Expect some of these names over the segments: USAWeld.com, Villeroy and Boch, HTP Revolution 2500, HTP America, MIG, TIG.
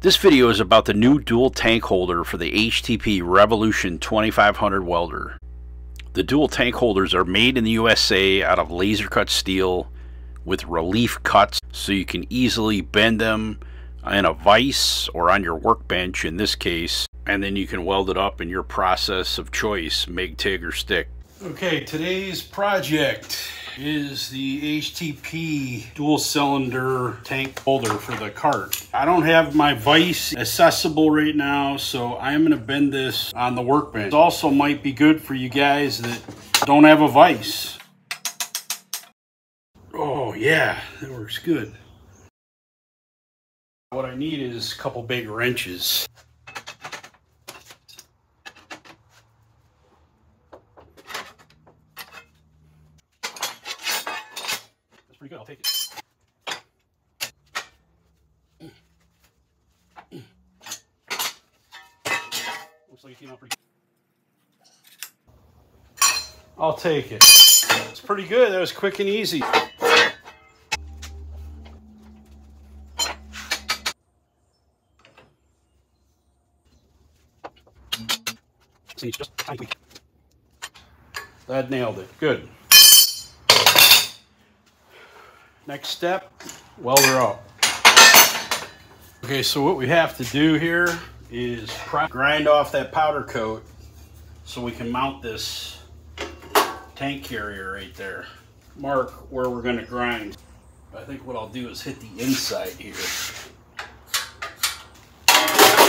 This video is about the new dual tank holder for the HTP Revolution 2500 welder. The dual tank holders are made in the USA out of laser cut steel with relief cuts so you can easily bend them in a vise or on your workbench in this case, and then you can weld it up in your process of choice, MIG, TIG, or stick. Okay, today's project is the HTP dual cylinder tank holder for the cart. I don't have my vise accessible right now, so I'm gonna bend this on the workbench. It also might be good for you guys that don't have a vise. Oh yeah, that works good. What I need is a couple big wrenches. Pretty good, I'll take it. Looks like it came out pretty good. I'll take it. It's pretty good, that was quick and easy. That nailed it, good. Next step, weld her up. Okay, so what we have to do here is grind off that powder coat so we can mount this tank carrier right there. Mark where we're gonna grind. I think what I'll do is hit the inside here.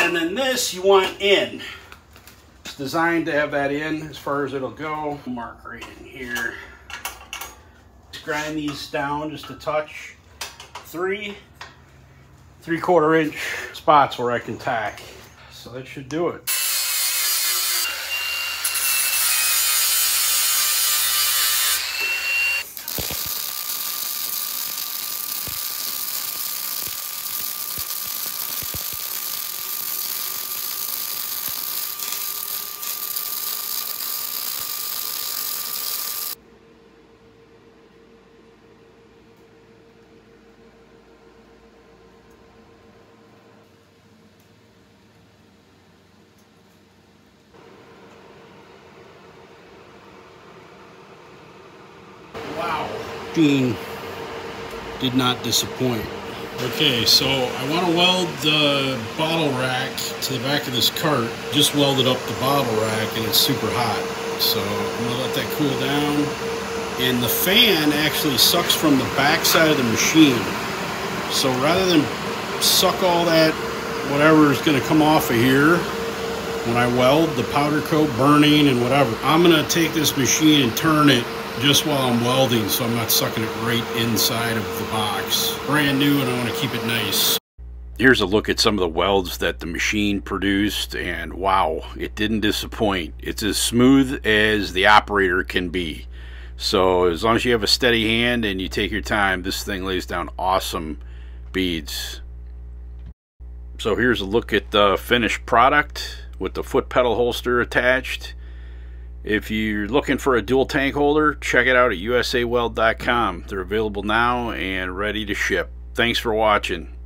And then this you want in. It's designed to have that in as far as it'll go. Mark right in here. Grind these down just a touch. 3 3/4 inch spots where I can tack. So that should do it. Wow, Dean did not disappoint. Okay, so I want to weld the bottle rack to the back of this cart. Just welded up the bottle rack and it's super hot. So I'm gonna let that cool down. And the fan actually sucks from the back side of the machine. So rather than suck all that, whatever is gonna come off of here, when I weld, the powder coat burning and whatever, I'm gonna take this machine and turn it just while I'm welding, so I'm not sucking it right inside of the box. Brand new, and I want to keep it nice. Here's a look at some of the welds that the machine produced, and wow, it didn't disappoint. It's as smooth as the operator can be. So as long as you have a steady hand and you take your time, this thing lays down awesome beads. So here's a look at the finished product with the foot pedal holster attached. If you're looking for a dual tank holder, check it out at USAWeld.com. They're available now and ready to ship. Thanks for watching.